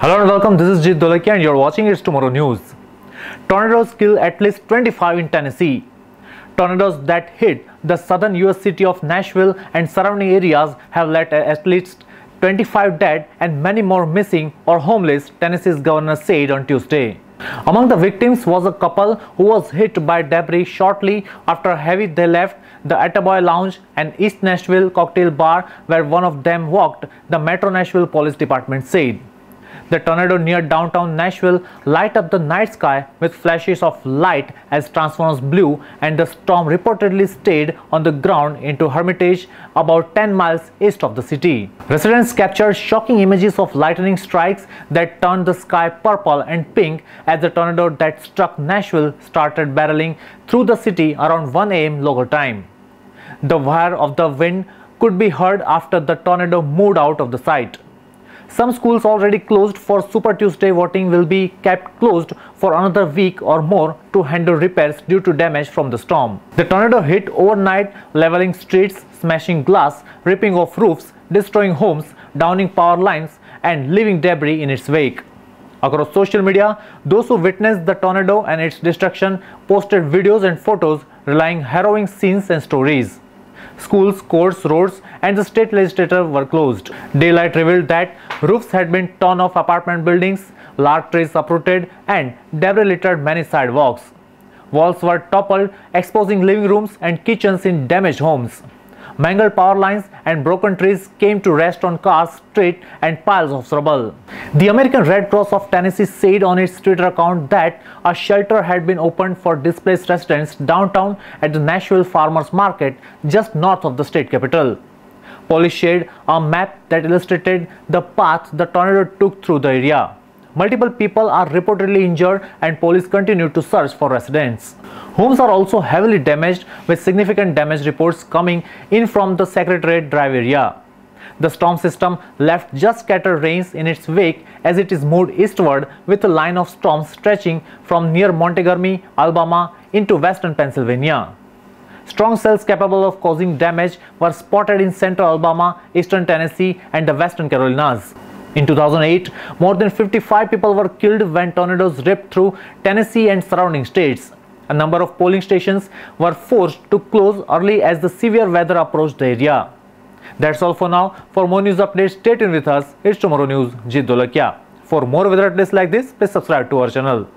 Hello and welcome, this is Jeet Dolaki and you're watching It's Tomorrow News. Tornadoes kill at least 25 in Tennessee. Tornadoes that hit the southern US city of Nashville and surrounding areas have left at least 25 dead and many more missing or homeless, Tennessee's governor said on Tuesday. Among the victims was a couple who was hit by debris shortly after they left the Attaboy Lounge, an East Nashville cocktail bar where one of them walked, the Metro Nashville Police Department said. The tornado near downtown Nashville light up the night sky with flashes of light as transformers blew, and the storm reportedly stayed on the ground into Hermitage, about 10 miles east of the city. Residents captured shocking images of lightning strikes that turned the sky purple and pink as the tornado that struck Nashville started barreling through the city around 1 a.m. local time. The whir of the wind could be heard after the tornado moved out of the site. Some schools already closed for Super Tuesday voting will be kept closed for another week or more to handle repairs due to damage from the storm. The tornado hit overnight, leveling streets, smashing glass, ripping off roofs, destroying homes, downing power lines, and leaving debris in its wake. Across social media, those who witnessed the tornado and its destruction posted videos and photos relaying harrowing scenes and stories. Schools, courts, roads, and the state legislature were closed. Daylight revealed that roofs had been torn off apartment buildings, large trees uprooted, and debris littered many sidewalks. Walls were toppled, exposing living rooms and kitchens in damaged homes. Mangled power lines and broken trees came to rest on cars, street, and piles of rubble. The American Red Cross of Tennessee said on its Twitter account that a shelter had been opened for displaced residents downtown at the Nashville Farmers Market, just north of the state capital. Police shared a map that illustrated the path the tornado took through the area. Multiple people are reportedly injured and police continue to search for residents. Homes are also heavily damaged, with significant damage reports coming in from the Secretary Drive area. The storm system left just scattered rains in its wake as it is moved eastward, with a line of storms stretching from near Montgomery, Alabama into western Pennsylvania. Strong cells capable of causing damage were spotted in Central Alabama, Eastern Tennessee, and the Western Carolinas. In 2008, more than 55 people were killed when tornadoes ripped through Tennessee and surrounding states. A number of polling stations were forced to close early as the severe weather approached the area. That's all for now. For more news updates, stay tuned with us. It's Tomorrow News, Jeet Dolakia. For more weather updates like this, please subscribe to our channel.